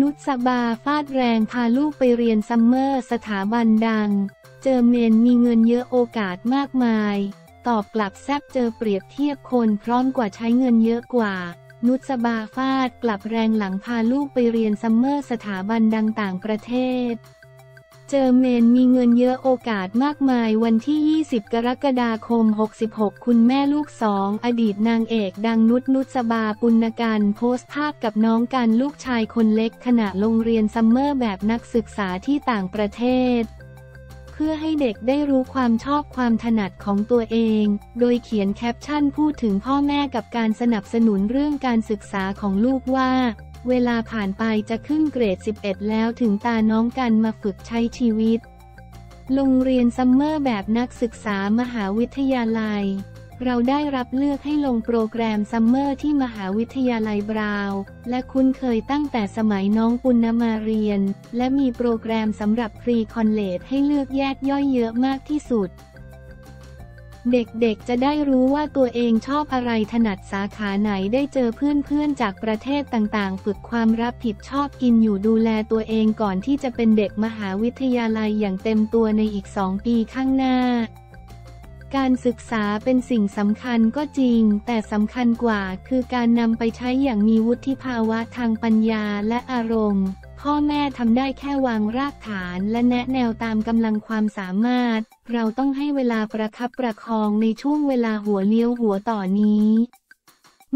นุช บาฟาดแรงพาลูกไปเรียนซัมเมอร์สถาบันดังเจอเมนมีเงินเยอะโอกาสมากมายตอบกลับแซบเจอเปรียบเทียบคนพร้อมกว่าใช้เงินเยอะกว่านุช บาฟาดกลับแรงหลังพาลูกไปเรียนซัมเมอร์สถาบันดังต่างประเทศเจอเมนมีเงินเยอะโอกาสมากมายวันที่20กรกฎาคม66คุณแม่ลูก2อดีตนางเอกดังนุชบาปุณกันโพสต์ภาพกับน้องกันลูกชายคนเล็กขณะลงเรียนซัมเมอร์แบบนักศึกษาที่ต่างประเทศเพื่อให้เด็กได้รู้ความชอบความถนัดของตัวเองโดยเขียนแคปชั่นพูดถึงพ่อแม่กับการสนับสนุนเรื่องการศึกษาของลูกว่าเวลาผ่านไปจะขึ้นเกรด11แล้วถึงตาน้องกันมาฝึกใช้ชีวิตลงเรียนซัมเมอร์แบบนักศึกษามหาวิทยาลัยเราได้รับเลือกให้ลงโปรแกรมซัมเมอร์ที่มหาวิทยาลัยบราวน์และคุ้นเคยตั้งแต่สมัยน้องปุณณมาเรียนและมีโปรแกรมสำหรับ Pre-College ให้เลือกแยกย่อยเยอะมากที่สุดเด็กๆจะได้รู้ว่าตัวเองชอบอะไรถนัดสาขาไหนได้เจอเพื่อนๆจากประเทศต่างๆฝึกความรับผิดชอบกินอยู่ดูแลตัวเองก่อนที่จะเป็นเด็กมหาวิทยาลัยอย่างเต็มตัวในอีก2ปีข้างหน้าการศึกษาเป็นสิ่งสำคัญก็จริงแต่สำคัญกว่าคือการนำไปใช้อย่างมีวุฒิภาวะทางปัญญาและอารมณ์พ่อแม่ทำได้แค่วางรากฐานและแนะแนวตามกำลังความสามารถเราต้องให้เวลาประคับประคองในช่วงเวลาหัวเลี้ยวหัวต่อนี้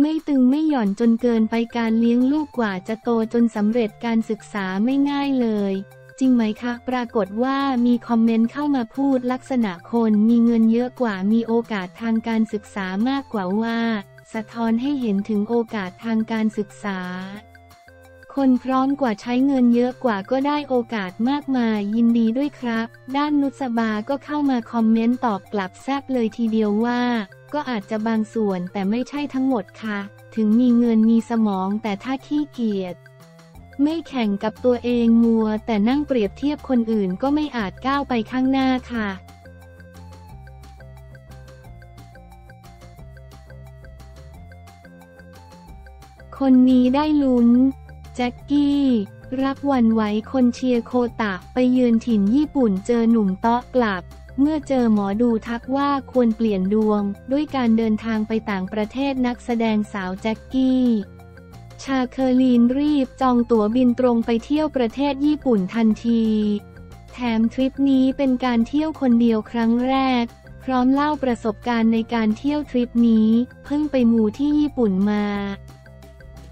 ไม่ตึงไม่หย่อนจนเกินไปการเลี้ยงลูกกว่าจะโตจนสำเร็จการศึกษาไม่ง่ายเลยจริงไหมคะปรากฏว่ามีคอมเมนต์เข้ามาพูดลักษณะคนมีเงินเยอะกว่ามีโอกาสทางการศึกษามากกว่าว่าสะท้อนให้เห็นถึงโอกาสทางการศึกษาคนพร้อมกว่าใช้เงินเยอะกว่าก็ได้โอกาสมากมายยินดีด้วยครับด้านนุช บาก็เข้ามาคอมเมนต์ตอบกลับแซบเลยทีเดียวว่าก็อาจจะบางส่วนแต่ไม่ใช่ทั้งหมดค่ะถึงมีเงินมีสมองแต่ถ้าขี้เกียจไม่แข่งกับตัวเองมัวแต่นั่งเปรียบเทียบคนอื่นก็ไม่อาจก้าวไปข้างหน้าค่ะคนนี้ได้ลุ้นแจ็คกี้รับวันไหวคนเชียร์โคตะไปเยือนถิ่นญี่ปุ่นเจอหนุ่มเตาะกลับเมื่อเจอหมอดูทักว่าควรเปลี่ยนดวงด้วยการเดินทางไปต่างประเทศนักแสดงสาวแจ็คกี้ชาเคอรีนรีบจองตั๋วบินตรงไปเที่ยวประเทศญี่ปุ่นทันทีแถมทริปนี้เป็นการเที่ยวคนเดียวครั้งแรกพร้อมเล่าประสบการณ์ในการเที่ยวทริปนี้เพิ่งไปมูที่ญี่ปุ่นมา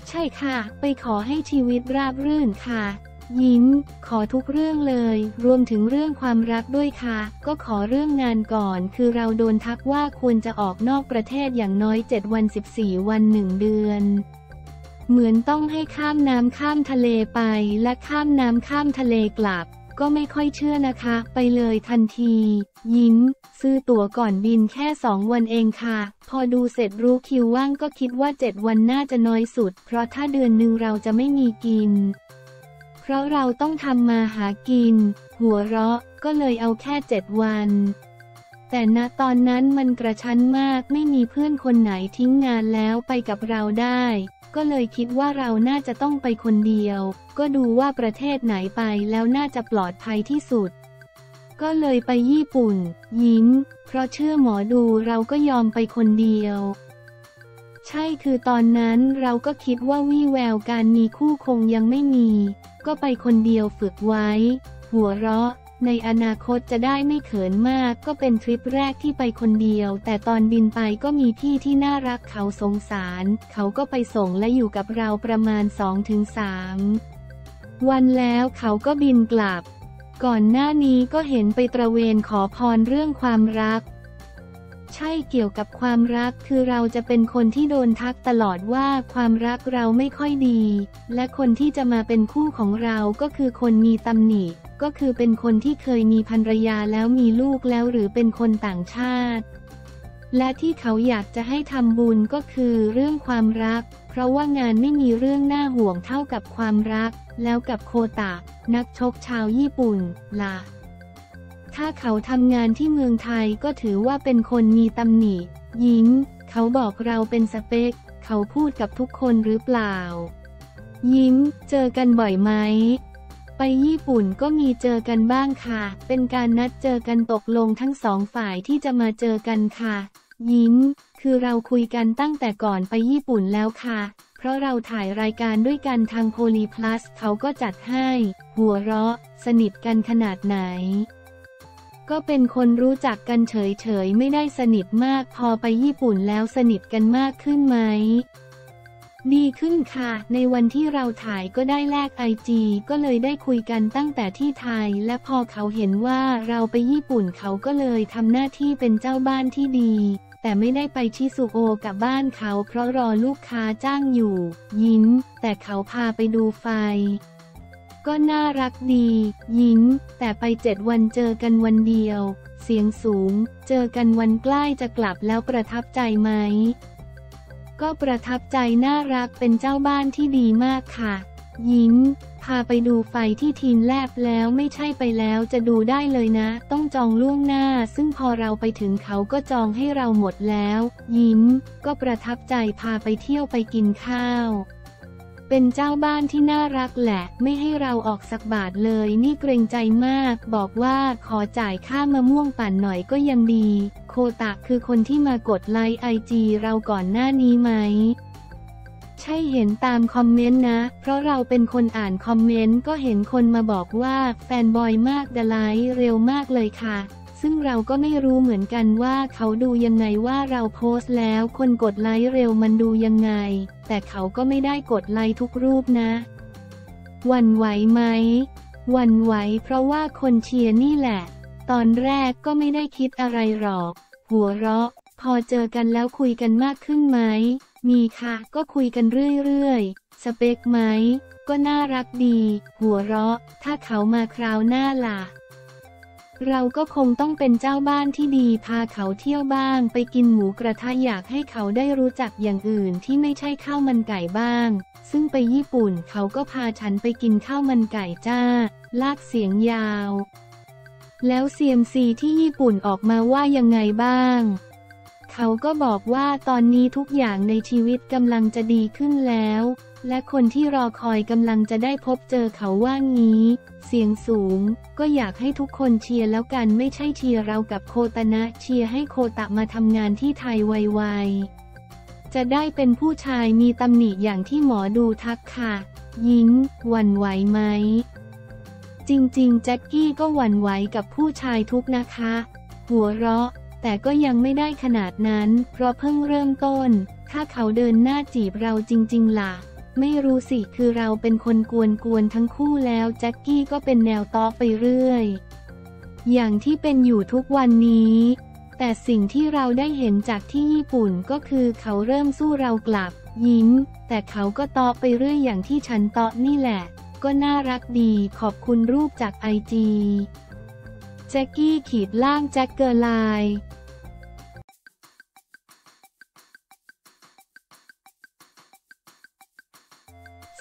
ใช่ค่ะไปขอให้ชีวิตราบรื่นค่ะยิ้มขอทุกเรื่องเลยรวมถึงเรื่องความรักด้วยค่ะก็ขอเรื่องงานก่อนคือเราโดนทักว่าควรจะออกนอกประเทศอย่างน้อย7วัน14วัน1เดือนเหมือนต้องให้ข้ามน้ำข้ามทะเลไปและข้ามน้ำข้ามทะเลกลับก็ไม่ค่อยเชื่อนะคะไปเลยทันทียิ้มซื้อตั๋วก่อนบินแค่2วันเองค่ะพอดูเสร็จรู้คิวว่างก็คิดว่า7วันน่าจะน้อยสุดเพราะถ้าเดือนนึงเราจะไม่มีกินเพราะเราต้องทำมาหากินหัวเราะก็เลยเอาแค่7วันแต่ณตอนนั้นมันกระชั้นมากไม่มีเพื่อนคนไหนทิ้งงานแล้วไปกับเราได้ก็เลยคิดว่าเราน่าจะต้องไปคนเดียวก็ดูว่าประเทศไหนไปแล้วน่าจะปลอดภัยที่สุดก็เลยไปญี่ปุ่นยิ้มเพราะเชื่อหมอดูเราก็ยอมไปคนเดียวใช่คือตอนนั้นเราก็คิดว่าวี่แววการมีคู่คงยังไม่มีก็ไปคนเดียวฝึกไว้หัวเราะในอนาคตจะได้ไม่เขินมากก็เป็นทริปแรกที่ไปคนเดียวแต่ตอนบินไปก็มีพี่ที่น่ารักเขาสงสารเขาก็ไปส่งและอยู่กับเราประมาณ 2-3 วันแล้วเขาก็บินกลับก่อนหน้านี้ก็เห็นไปตระเวนขอพรเรื่องความรักใช่เกี่ยวกับความรักคือเราจะเป็นคนที่โดนทักตลอดว่าความรักเราไม่ค่อยดีและคนที่จะมาเป็นคู่ของเราก็คือคนมีตำหนิก็คือเป็นคนที่เคยมีภรรยาแล้วมีลูกแล้วหรือเป็นคนต่างชาติและที่เขาอยากจะให้ทำบุญก็คือเรื่องความรักเพราะว่างานไม่มีเรื่องน่าห่วงเท่ากับความรักแล้วกับโคตะนักชกชาวญี่ปุ่นล่ะ ถ้าเขาทำงานที่เมืองไทยก็ถือว่าเป็นคนมีตำหนิยิงเขาบอกเราเป็นสเปคเขาพูดกับทุกคนหรือเปล่ายิ้มเจอกันบ่อยไหมไปญี่ปุ่นก็มีเจอกันบ้างค่ะเป็นการนัดเจอกันตกลงทั้งสองฝ่ายที่จะมาเจอกันค่ะยิ้มคือเราคุยกันตั้งแต่ก่อนไปญี่ปุ่นแล้วค่ะเพราะเราถ่ายรายการด้วยกันทางโพลีพลัสเขาก็จัดให้หัวเราะสนิทกันขนาดไหนก็เป็นคนรู้จักกันเฉยๆไม่ได้สนิทมากพอไปญี่ปุ่นแล้วสนิทกันมากขึ้นไหมดีขึ้นค่ะในวันที่เราถ่ายก็ได้แลก IG ก็เลยได้คุยกันตั้งแต่ที่ไทยและพอเขาเห็นว่าเราไปญี่ปุ่นเขาก็เลยทำหน้าที่เป็นเจ้าบ้านที่ดีแต่ไม่ได้ไปชิซูโอกะบ้านเขาเพราะรอลูกค้าจ้างอยู่ยิ้มแต่เขาพาไปดูไฟก็น่ารักดียิ้มแต่ไป7 วันเจอกันวันเดียวเสียงสูงเจอกันวันใกล้จะกลับแล้วประทับใจไหมก็ประทับใจน่ารักเป็นเจ้าบ้านที่ดีมากค่ะยิ้มพาไปดูไฟที่ทีนแลบแล้วไม่ใช่ไปแล้วจะดูได้เลยนะต้องจองล่วงหน้าซึ่งพอเราไปถึงเขาก็จองให้เราหมดแล้วยิ้มก็ประทับใจพาไปเที่ยวไปกินข้าวเป็นเจ้าบ้านที่น่ารักแหละไม่ให้เราออกสักบาทเลยนี่เกรงใจมากบอกว่าขอจ่ายค่ามะม่วงปั่นหน่อยก็ยังดีโคตะคือคนที่มากดไลค์ IG เราก่อนหน้านี้ไหมใช่เห็นตามคอมเมนต์นะเพราะเราเป็นคนอ่านคอมเมนต์ก็เห็นคนมาบอกว่าแฟนบอยมากดะไลค์เร็วมากเลยค่ะซึ่งเราก็ไม่รู้เหมือนกันว่าเขาดูยังไงว่าเราโพสต์แล้วคนกดไลค์เร็วมันดูยังไงแต่เขาก็ไม่ได้กดไลค์ทุกรูปนะหวั่นไหวไหมหวั่นไหวเพราะว่าคนเชียร์นี่แหละตอนแรกก็ไม่ได้คิดอะไรหรอกหัวเราะพอเจอกันแล้วคุยกันมากขึ้นไหมมีค่ะก็คุยกันเรื่อยๆสเปคไหมก็น่ารักดีหัวเราะถ้าเขามาคราวหน้าล่ะเราก็คงต้องเป็นเจ้าบ้านที่ดีพาเขาเที่ยวบ้างไปกินหมูกระทะอยากให้เขาได้รู้จักอย่างอื่นที่ไม่ใช่ข้าวมันไก่บ้างซึ่งไปญี่ปุ่นเขาก็พาฉันไปกินข้าวมันไก่จ้าลากเสียงยาวแล้วเซียมซีที่ญี่ปุ่นออกมาว่ายังไงบ้างเขาก็บอกว่าตอนนี้ทุกอย่างในชีวิตกำลังจะดีขึ้นแล้วและคนที่รอคอยกำลังจะได้พบเจอเขาว่างี้เสียงสูงก็อยากให้ทุกคนเชียร์แล้วกันไม่ใช่เชียร์เรากับโคตะนะเชียร์ให้โคตะมาทำงานที่ไทยไวๆจะได้เป็นผู้ชายมีตำหนิอย่างที่หมอดูทักค่ะยิ้มหวั่นไหวไหมจริงๆแจ็คกี้ก็หวั่นไหวกับผู้ชายทุกนะคะหัวเราะแต่ก็ยังไม่ได้ขนาดนั้นเพราะเพิ่งเริ่มต้นถ้าเขาเดินหน้าจีบเราจริงๆล่ะไม่รู้สิคือเราเป็นคนกวนๆทั้งคู่แล้วแจ็คกี้ก็เป็นแนวต้อไปเรื่อยอย่างที่เป็นอยู่ทุกวันนี้แต่สิ่งที่เราได้เห็นจากที่ญี่ปุ่นก็คือเขาเริ่มสู้เรากลับยิ้มแต่เขาก็ต้อไปเรื่อยอย่างที่ฉันต้อนี่แหละก็น่ารักดีขอบคุณรูปจากIGแจ็คกี้_ แจ็คเกอร์ไลน์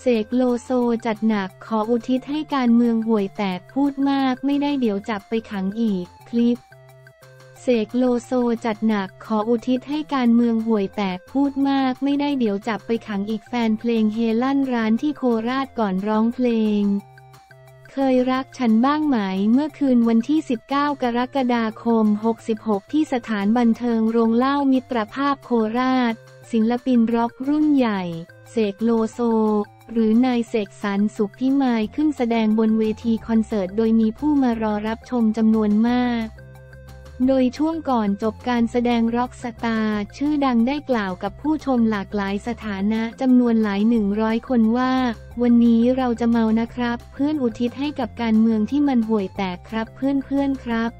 เสกโลโซจัดหนักขออุทิศให้การเมืองห่วยแตกพูดมากไม่ได้เดี๋ยวจับไปขังอีกคลิปเสกโลโซจัดหนักขออุทิศให้การเมืองห่วยแตกพูดมากไม่ได้เดี๋ยวจับไปขังอีกแฟนเพลงเฮลั่นร้านที่โคราชก่อนร้องเพลงเคยรักฉันบ้างไหมเมื่อคืนวันที่19 กรกฎาคม 66ที่สถานบันเทิงโรงเล่ามิตรภาพโคราชศิลปินร็อกรุ่นใหญ่เสกโลโซหรือนายเสกสรรสุขพิมายขึ้นแสดงบนเวทีคอนเสิร์ตโดยมีผู้มารอรับชมจำนวนมากโดยช่วงก่อนจบการแสดงร็อกสตาร์ชื่อดังได้กล่าวกับผู้ชมหลากหลายสถานะจำนวนหลาย100 คนว่าวันนี้เราจะเมานะครับเพื่อนอุทิศให้กับการเมืองที่มันห่วยแตกครับเพื่อนๆครับ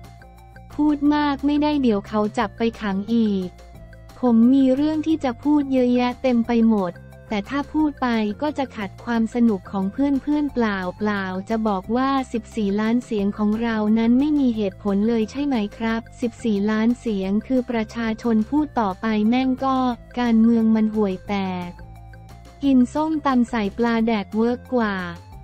พูดมากไม่ได้เดี๋ยวเขาจับไปขังอีกผมมีเรื่องที่จะพูดเยอะแยะเต็มไปหมดแต่ถ้าพูดไปก็จะขัดความสนุกของเพื่อนเปล่าจะบอกว่า14ล้านเสียงของเรานั้นไม่มีเหตุผลเลยใช่ไหมครับ14ล้านเสียงคือประชาชนพูดต่อไปแม่งก็การเมืองมันห่วยแตกกินส้มตำใส่ปลาแดกเวิร์กกว่า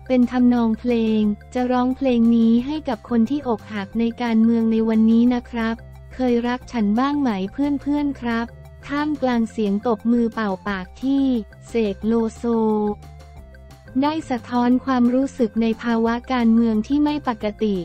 เป็นทำนองเพลงจะร้องเพลงนี้ให้กับคนที่อกหักในการเมืองในวันนี้นะครับเคยรักฉันบ้างไหมเพื่อนๆครับท่ามกลางเสียงตบมือเป่าปากที่เสกโลโซได้สะท้อนความรู้สึกในภาวะการเมืองที่ไม่ปกติ